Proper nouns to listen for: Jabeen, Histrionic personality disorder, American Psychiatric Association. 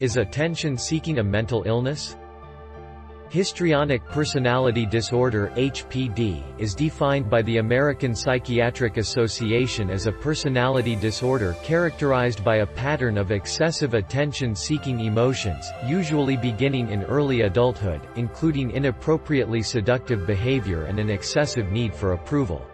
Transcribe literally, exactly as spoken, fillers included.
Is attention-seeking a mental illness? Histrionic personality disorder H P D is defined by the American Psychiatric Association as a personality disorder characterized by a pattern of excessive attention-seeking emotions, usually beginning in early adulthood, including inappropriately seductive behavior and an excessive need for approval.